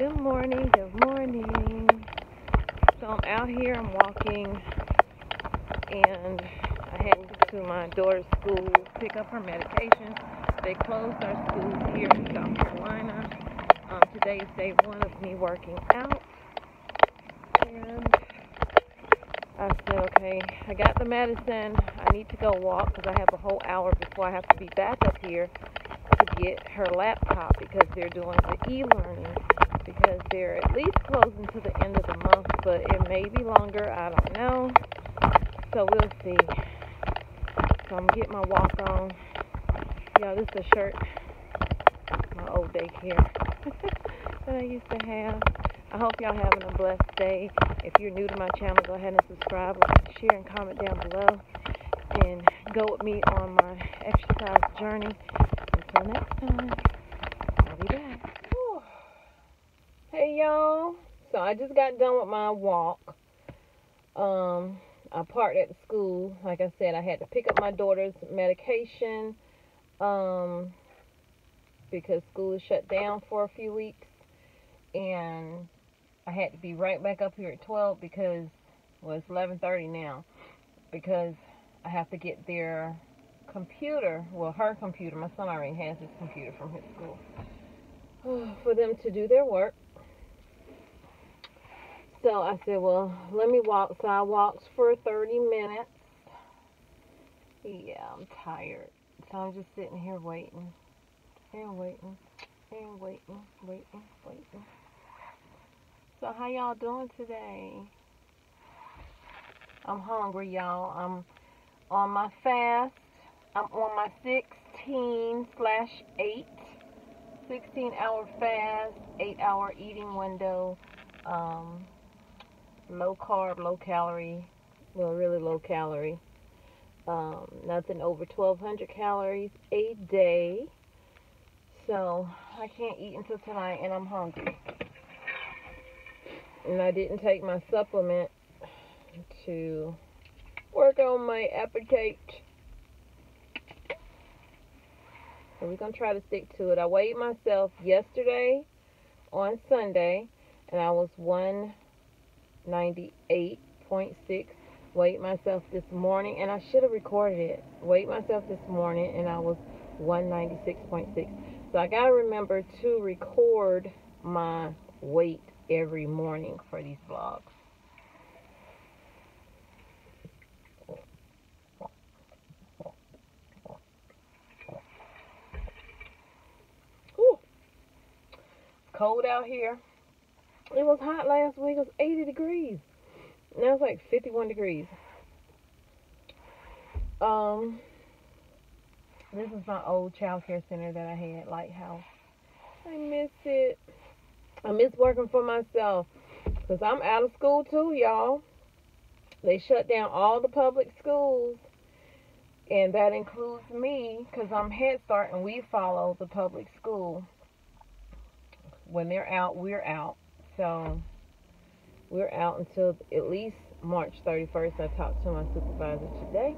Good morning, good morning. So I'm out here, I'm walking, and I had to go to my daughter's school, pick up her medication. They closed our schools here in South Carolina. Today is day one of me working out. And I said, okay, I got the medicine. I need to go walk because I have a whole hour before I have to be back up here to get her laptop because they're doing the e-learning because they're at least closing to the end of the month, but it may be longer. I don't know. So we'll see. So I'm getting my walk on. Y'all, this is a shirt. My old daycare that I used to have. I hope y'all having a blessed day. If you're new to my channel, go ahead and subscribe, like, share, and comment down below. And go with me on my exercise journey. Until next time, I'll be back. Whew. Hey, y'all. So I just got done with my walk. I parked at the school. Like I said, I had to pick up my daughter's medication because school is shut down for a few weeks. And I had to be right back up here at 12 because, well, it's 11:30 now, because I have to get their computer, well, her computer, my son already has his computer from his school, for them to do their work. So I said, well, let me walk. So I walked for 30 minutes. Yeah, I'm tired. So I'm just sitting here waiting and waiting and waiting. So how y'all doing today? I'm hungry, y'all. I'm on my fast. I'm on my 16/8. 16-hour fast, 8-hour eating window. Low carb, low calorie. Well, really low calorie. Nothing over 1,200 calories a day. So I can't eat until tonight, and I'm hungry. And I didn't take my supplement to work on my appetite. So we're going to try to stick to it. I weighed myself yesterday on Sunday, and I was 198.6. Weighed myself this morning, and I should have recorded it. Weighed myself this morning, and I was 196.6. So I got to remember to record my weight every morning for these vlogs. Ooh. Cold out here. It was hot last week. It was 80 degrees. Now it's like 51 degrees. This is my old child care center that I had, Lighthouse. I miss it. I miss working for myself because I'm out of school too, y'all. They shut down all the public schools, and that includes me because I'm Head Start, and we follow the public school. When they're out, we're out. So we're out until at least March 31st. I talked to my supervisor today.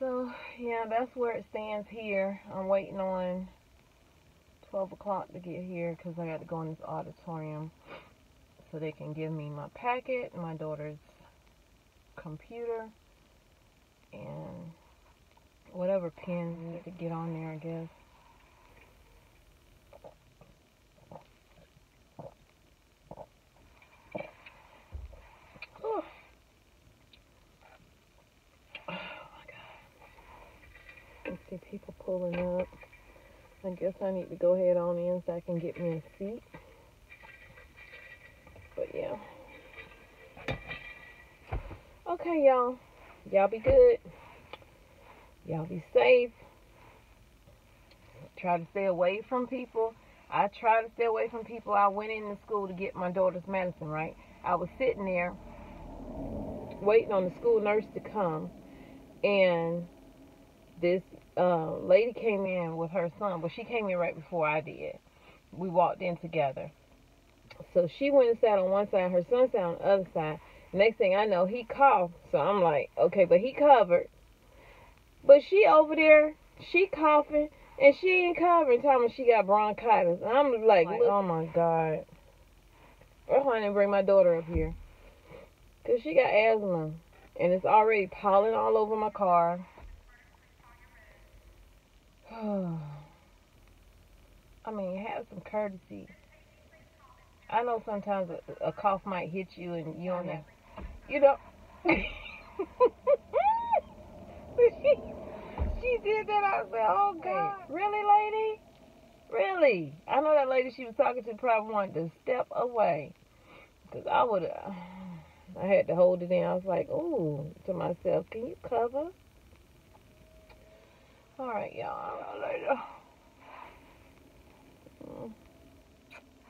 So yeah, that's where it stands here. I'm waiting on 12 o'clock to get here because I got to go in this auditorium so they can give me my packet, my daughter's computer, and whatever pins I need to get on there, I guess. People pulling up. I guess I need to go ahead on in so I can get me a seat. But yeah. Okay, y'all. Y'all be good. Y'all be safe. Try to stay away from people. I try to stay away from people. I went into school to get my daughter's medicine, right? I was sitting there waiting on the school nurse to come, and this lady came in with her son, but she came in right before I did. We walked in together. So she went and sat on one side, her son sat on the other side. Next thing I know, he coughed. So I'm like, okay, but he covered. But she over there, she coughing. And she ain't covering, telling me she got bronchitis. And I'm like, oh my God. That's why I didn't bring my daughter up here. Because she got asthma. And it's already pollen all over my car. I mean, have some courtesy. I know sometimes a cough might hit you and you don't know. You don't. She did that. I said, oh God. Really, lady? Really? I know that lady she was talking to probably wanted to step away. Because I would have. I had to hold it in. I was like, ooh, to myself, can you cover? All right, y'all. All right, later.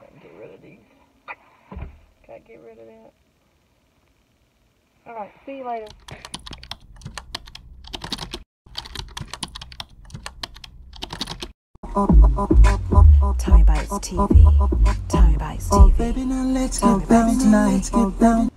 Gotta get rid of these. Gotta get rid of that. All right, see you later. Tommy Bitez TV. Tommy Bitez TV. Oh, baby, now let's get down tonight.